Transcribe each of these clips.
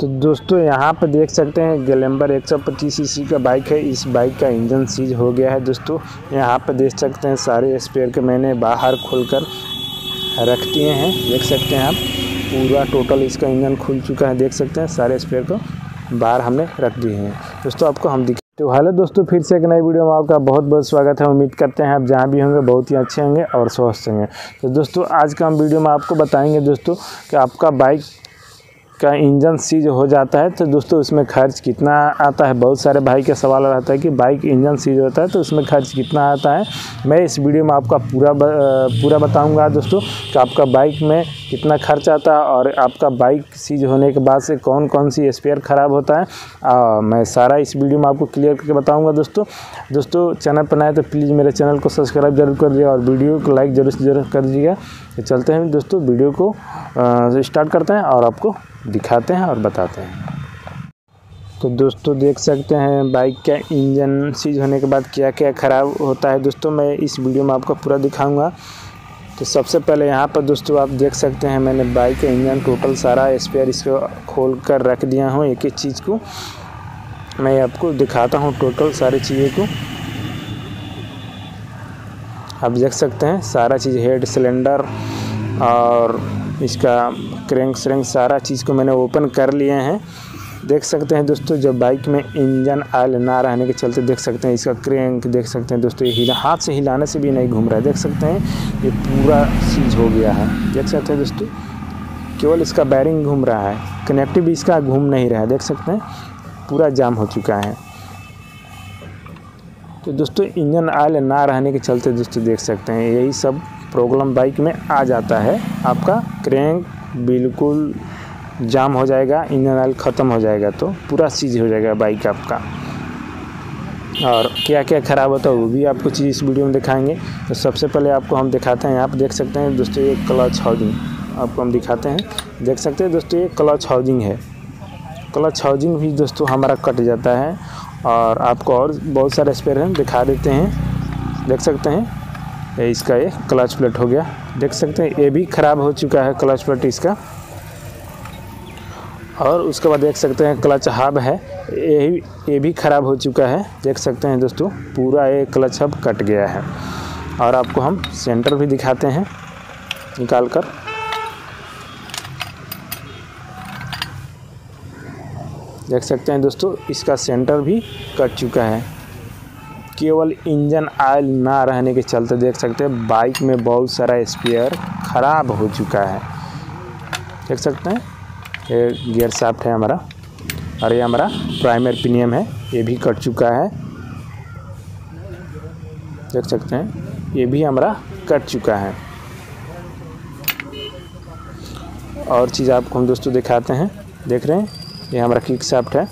तो दोस्तों यहाँ पर देख सकते हैं ग्लैमर 125 सीसी का बाइक है। इस बाइक का इंजन सीज हो गया है दोस्तों। यहाँ पर देख सकते हैं सारे स्पेयर के मैंने बाहर खोलकर रख दिए हैं। देख सकते हैं आप पूरा टोटल इसका इंजन खुल चुका है। देख सकते हैं सारे स्पेयर को बाहर हमने रख दिए हैं दोस्तों। आपको हम दिखा तो हेलो दोस्तों, फिर से एक नई वीडियो में आपका बहुत बहुत स्वागत है। उम्मीद करते हैं आप जहाँ भी होंगे बहुत ही अच्छे होंगे और स्वस्थ होंगे। तो दोस्तों आज का हम वीडियो में आपको बताएंगे दोस्तों कि आपका बाइक का इंजन सीज हो जाता है तो दोस्तों उसमें खर्च कितना आता है। बहुत सारे भाई का सवाल रहता है कि बाइक इंजन सीज होता है तो उसमें खर्च कितना आता है। मैं इस वीडियो में आपका पूरा बताऊंगा दोस्तों कि आपका बाइक में कितना खर्च आता है और आपका बाइक सीज होने के बाद से कौन कौन सी स्पेयर ख़राब होता है। मैं सारा इस वीडियो में आपको क्लियर करके बताऊँगा दोस्तों चैनल पर नए तो प्लीज़ मेरे चैनल को सब्सक्राइब जरूर कर दीजिएगा और वीडियो को लाइक जरूर कर दीजिएगा। तो चलते हैं दोस्तों, वीडियो को स्टार्ट करते हैं और आपको दिखाते हैं और बताते हैं। तो दोस्तों देख सकते हैं बाइक का इंजन सीज होने के बाद क्या क्या ख़राब होता है दोस्तों, मैं इस वीडियो में आपको पूरा दिखाऊंगा। तो सबसे पहले यहाँ पर दोस्तों आप देख सकते हैं मैंने बाइक का इंजन टोटल सारा स्पेयर इसको खोल कर रख दिया हूँ। एक एक चीज़ को मैं आपको दिखाता हूँ, टोटल सारी चीज़ों को आप देख सकते हैं। सारा चीज़ हेड सिलेंडर और इसका क्रैंक श्रैंक सारा चीज़ को मैंने ओपन कर लिए हैं। देख सकते हैं दोस्तों जब बाइक में इंजन ऑयल ना रहने के चलते देख सकते हैं इसका क्रैंक देख सकते हैं दोस्तों, ये हाथ से हिलाने से भी नहीं घूम रहा है। देख सकते हैं ये पूरा सीज हो गया है। देख सकते हैं दोस्तों केवल इसका बैरिंग घूम रहा है, कनेक्टिव इसका घूम नहीं रहा है। देख सकते हैं पूरा जाम हो चुका है। तो दोस्तों इंजन ऑयल ना रहने के चलते दोस्तों देख सकते हैं यही सब प्रॉब्लम बाइक में आ जाता है। आपका क्रैंक बिल्कुल जाम हो जाएगा, इंजन ऑयल ख़त्म हो जाएगा तो पूरा सीज हो जाएगा बाइक आपका। और क्या क्या ख़राब होता है वो भी आपको चीज़ इस वीडियो में दिखाएंगे। तो सबसे पहले आपको हम दिखाते हैं, यहाँ पर देख सकते हैं दोस्तों ये क्लच हाउसिंग आपको हम दिखाते हैं। देख सकते हैं दोस्तों ये क्लच हाउसिंग है। क्लच हाउसिंग भी दोस्तों हमारा कट जाता है और आपको और बहुत सारे स्पेयर हम दिखा देते हैं। देख सकते हैं ये इसका ये क्लच प्लेट हो गया। देख सकते हैं ये भी ख़राब हो चुका है क्लच प्लेट इसका। और उसके बाद देख सकते हैं क्लच हब है, ये भी ख़राब हो चुका है। देख सकते हैं दोस्तों पूरा ये क्लच हब कट गया है। और आपको हम सेंटर भी दिखाते हैं निकाल कर। देख सकते हैं दोस्तों इसका सेंटर भी कट चुका है केवल इंजन ऑयल ना रहने के चलते। देख सकते हैं बाइक में बहुत सारा स्पेयर ख़राब हो चुका है। देख सकते हैं ये गियर शाफ्ट है हमारा और ये हमारा प्राइमर पिनियम है, ये भी कट चुका है। देख सकते हैं ये भी हमारा कट चुका है। और चीज़ आपको हम दोस्तों दिखाते हैं। देख रहे हैं ये हमारा किक शाफ्ट है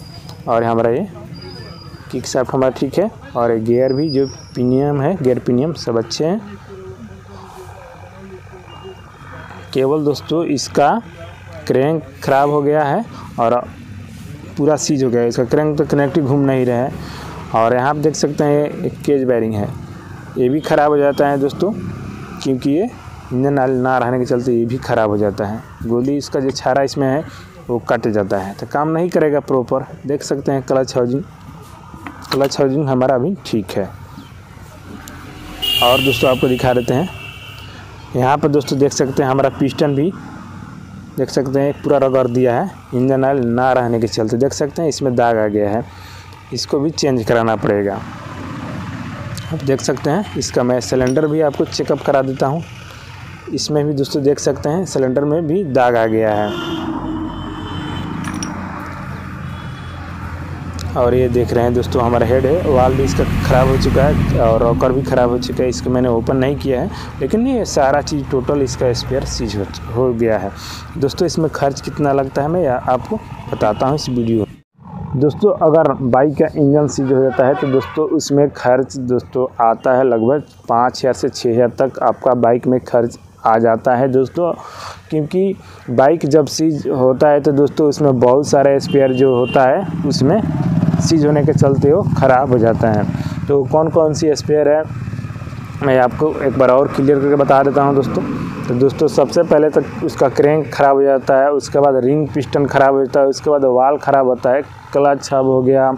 और हमारा ये किक शाफ्ट हमारा ठीक है। और ये गियर भी जो पिनियम है, गियर पिनियम सब अच्छे हैं। केवल दोस्तों इसका क्रैंक ख़राब हो गया है और पूरा सीज हो गया है। इसका क्रैंक तो कनेक्टिव घूम नहीं रहा है। और यहाँ आप देख सकते हैं ये केज बैरिंग है, ये भी ख़राब हो जाता है दोस्तों क्योंकि ये इंजन ऑयल ना रहने के चलते ये भी ख़राब हो जाता है। गोली इसका जो छारा इसमें है वो कट जाता है तो काम नहीं करेगा प्रॉपर। देख सकते हैं क्लच हाउसिंग हमारा भी ठीक है। और दोस्तों आपको दिखा देते हैं यहाँ पर दोस्तों देख सकते हैं हमारा पिस्टन भी देख सकते हैं पूरा रगड़ दिया है इंजन ऑयल ना रहने के चलते। देख सकते हैं इसमें दाग आ गया है, इसको भी चेंज कराना पड़ेगा। आप देख सकते हैं इसका मैं सिलेंडर भी आपको चेकअप करा देता हूँ। इसमें भी दोस्तों देख सकते हैं सिलेंडर में भी दाग आ गया है। और ये देख रहे हैं दोस्तों हमारा हेड है, वाल्व भी इसका ख़राब हो चुका है और रॉकर भी ख़राब हो चुका है। इसको मैंने ओपन नहीं किया है लेकिन ये सारा चीज़ टोटल इसका स्पेयर सीज हो गया है। दोस्तों इसमें खर्च कितना लगता है मैं आपको बताता हूँ इस वीडियो। दोस्तों अगर बाइक का इंजन सीज हो जाता है तो दोस्तों उसमें खर्च दोस्तों आता है लगभग 5,000 से 6,000 तक आपका बाइक में खर्च आ जाता है दोस्तों। क्योंकि बाइक जब सीज होता है तो दोस्तों उसमें बहुत सारे स्पेयर जो होता है उसमें सीज होने के चलते वो ख़राब हो जाता है। तो कौन कौन सी स्पेयर है मैं आपको एक बार और क्लियर करके बता देता हूँ दोस्तों। तो दोस्तों सबसे पहले तो उसका क्रेंक ख़राब हो जाता है, उसके बाद रिंग पिस्टन ख़राब हो जाता है, उसके बाद वाल ख़राब होता है, क्लच हब हो गया,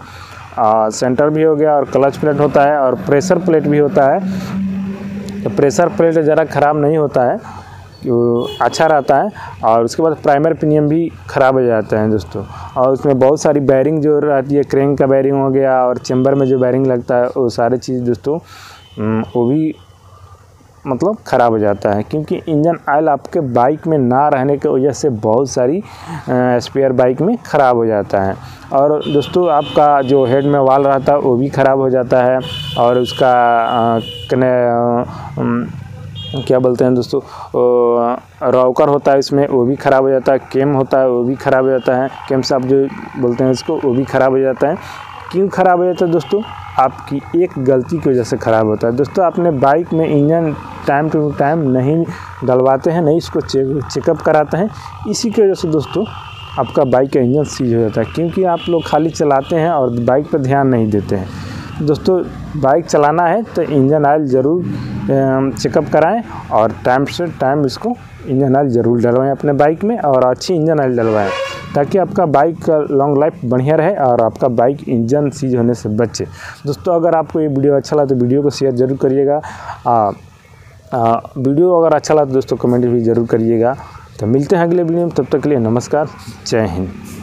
सेंटर भी हो गया और क्लच प्लेट होता है और प्रेशर प्लेट भी होता है। तो प्रेशर प्लेट ज़रा ख़राब नहीं होता है, अच्छा रहता है। और उसके बाद प्राइमर पिनियम भी ख़राब हो जाता है दोस्तों। और उसमें बहुत सारी बैरिंग जो रहती है, क्रेंक का बैरिंग हो गया और चेंबर में जो बैरिंग लगता है, वो सारे चीज़ दोस्तों वो भी मतलब ख़राब हो जाता है, क्योंकि इंजन ऑयल आपके बाइक में ना रहने की वजह से बहुत सारी स्पेयर बाइक में ख़राब हो जाता है। और दोस्तों आपका जो हेड में वाल रहता है वो भी ख़राब हो जाता है। और उसका क्या बोलते हैं दोस्तों, रॉकर होता है इसमें, वो भी ख़राब हो जाता है। केम होता है वो भी ख़राब हो जाता है, केम साहब जो बोलते हैं इसको, वो भी ख़राब हो जाता है। क्यों ख़राब हो जाता है दोस्तों? आपकी एक गलती की वजह से ख़राब होता है। दोस्तों आपने बाइक में इंजन टाइम टू टाइम नहीं डलवाते हैं, नहीं इसको चेकअप कराते हैं, इसी की वजह से दोस्तों आपका बाइक का इंजन सीज हो जाता है, क्योंकि आप लोग खाली चलाते हैं और बाइक पर ध्यान नहीं देते हैं। दोस्तों बाइक चलाना है तो इंजन ऑयल ज़रूर चेकअप कराएं और टाइम से टाइम इसको इंजन ऑयल ज़रूर डलवाएं अपने बाइक में, और अच्छी इंजन ऑयल डलवाएं ताकि आपका बाइक का लॉन्ग लाइफ बढ़िया रहे और आपका बाइक इंजन सीज होने से बचे। दोस्तों अगर आपको ये वीडियो अच्छा लगा तो वीडियो को शेयर ज़रूर करिएगा, वीडियो अगर अच्छा लगा तो दोस्तों कमेंट भी ज़रूर करिएगा। तो मिलते हैं अगले वीडियो में, तब तक के लिए नमस्कार, जय हिंद।